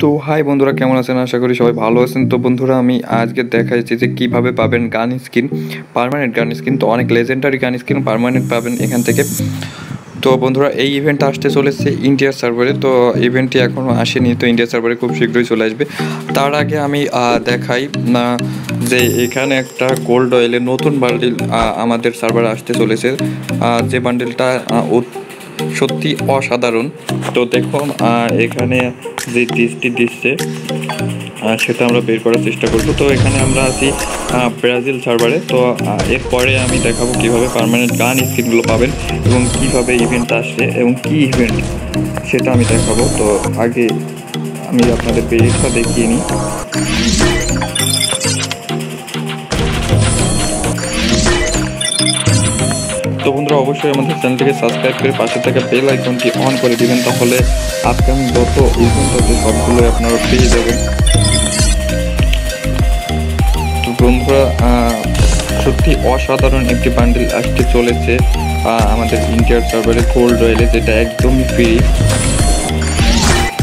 তো হাই বন্ধুরা, কেমন আছেন? আশা করি সবাই ভালো আছেন। তো বন্ধুরা, আমি আজকে দেখাচ্ছি যে কীভাবে পাবেন গান স্কিন, পার্মানেন্ট গান স্কিন। তো অনেক লেজেন্ডারি গান স্কিন পার্মানেন্ট পাবেন এখান থেকে। তো বন্ধুরা, এই ইভেন্ট আসতে চলেছে ইন্ডিয়ার সার্ভারে। তো ইভেন্টটি এখনও আসেনি, তো ইন্ডিয়ার সার্ভারে খুব শীঘ্রই চলে আসবে। তার আগে আমি দেখাই না যে এখানে একটা গোল্ড অয়েলে নতুন বান্ডেল আমাদের সার্ভারে আসতে চলেছে, যে বান্ডেলটা সত্যি অসাধারণ। তো দেখুন, এখানে যে ডিশটি দিচ্ছে সেটা আমরা বের করার চেষ্টা করব। তো এখানে আমরা আছি ব্রাজিল সার্ভারে। তো এরপরে আমি দেখাবো কীভাবে পার্মানেন্ট গান স্কিনগুলো পাবেন এবং কীভাবে ইভেন্ট আসবে এবং কী ইভেন্ট সেটা আমি দেখাবো। তো আগে আমি আপনাদের পেজটা দেখিয়ে নিই। তো বন্ধুরা, অবশ্যই আমাদের চ্যানেলটিকে সাবস্ক্রাইব করে পাশে থাকা বেল আইকনটি অন করে দেবেন, তাহলে আপকামিং যত ইভেন্ট আছে সবগুলোই আপনারা পেয়ে যাবেন। তো বন্ধুরা, সত্যি অসাধারণ একটি বান্ডেল আসতে চলেছে আমাদের ইন্ডিয়ার সার্ভারে গোল্ড রয়েলে, যেটা একদমই ফ্রি।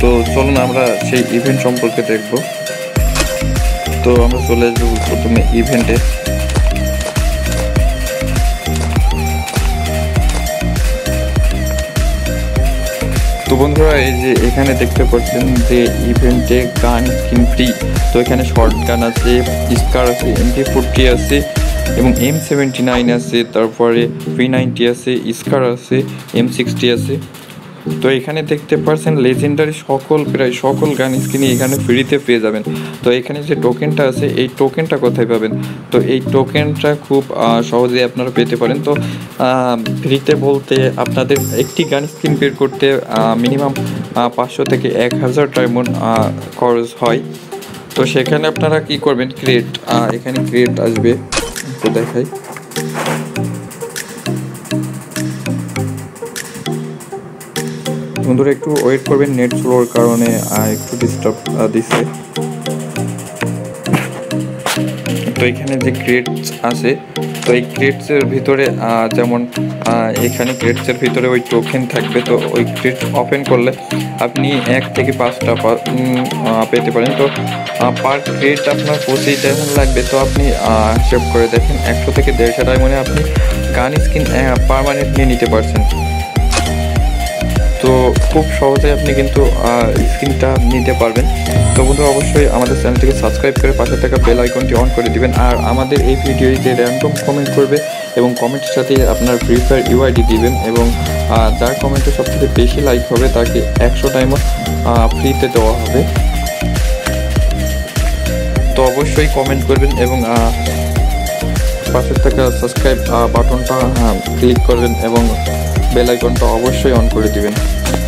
তো চলুন আমরা সেই ইভেন্ট সম্পর্কে দেখব। তো আমরা চলে আসবো প্রথমে ইভেন্টে। তো বন্ধুরা, এই যে এখানে দেখতে পাচ্ছেন যে ইভেন্টে গান স্কিন ফ্রি। তো এখানে শর্ট গান আছে, স্কার আছে, MP40 আছে এবং M79 আছে, তারপরে P90 আছে, স্কার আছে, M60 আছে। তো এখানে দেখতে পাচ্ছেন লেজেন্ডারি সকল, প্রায় সকল গান স্কিনই এখানে ফ্রিতে পেয়ে যাবেন। তো এখানে যে টোকেনটা আছে, এই টোকেনটা কোথায় পাবেন? তো এই টোকেনটা খুব সহজেই আপনারা পেতে পারেন। তো ফ্রিতে বলতে আপনাদের একটি গান স্কিন বের করতে মিনিমাম 500 থেকে 1000 ডায়মন্ড খরচ হয়। তো সেখানে আপনারা কি করবেন, ক্রেট, এখানে ক্রেট আসবে। তো দেখাই, বন্ধুরা একটু ওয়েট করবেন, নেট স্লোর কারণে একটু ডিস্টার্ব দিচ্ছে। তো এখানে যে ক্রেটস আছে, তো এই ক্রেটসের ভিতরে যেমন এখানে ক্রেটসের ভিতরে ওই টোকেন থাকবে। তো ওই ক্রেটস ওপেন করলে আপনি 1 থেকে 5টা পেতে পারেন। তো পার ক্রেট আপনার 25 ডায়মন্ড লাগবে। তো আপনি হিসেব করে দেখেন, 100 থেকে 150 ডায়মন্ডে আপনি গান স্কিন পার্মানেন্ট নিয়ে নিতে পারছেন। তো খুব সহজে আপনি কিন্তু স্ক্রিনটা নিতে পারবেন। তো বন্ধুরা, অবশ্যই আমাদের চ্যানেলটিকে সাবস্ক্রাইব করে পাশে থাকা বেল আইকনটি অন করে দিবেন। আর আমাদের এই ভিডিওতে র্যান্ডম কমেন্ট করবে এবং কমেন্টের সাথে আপনার ফ্রি ফায়ার UID দিবেন, এবং যার কমেন্টে সবথেকে বেশি লাইক হবে তাকে 100 ডায়মন্ড ফ্রিতে দেওয়া হবে। তো অবশ্যই কমেন্ট করবেন এবং পাশে থাকা সাবস্ক্রাইব বাটনটা ক্লিক করবেন এবং বেল আইকনটা অবশ্যই অন করে দিবেন।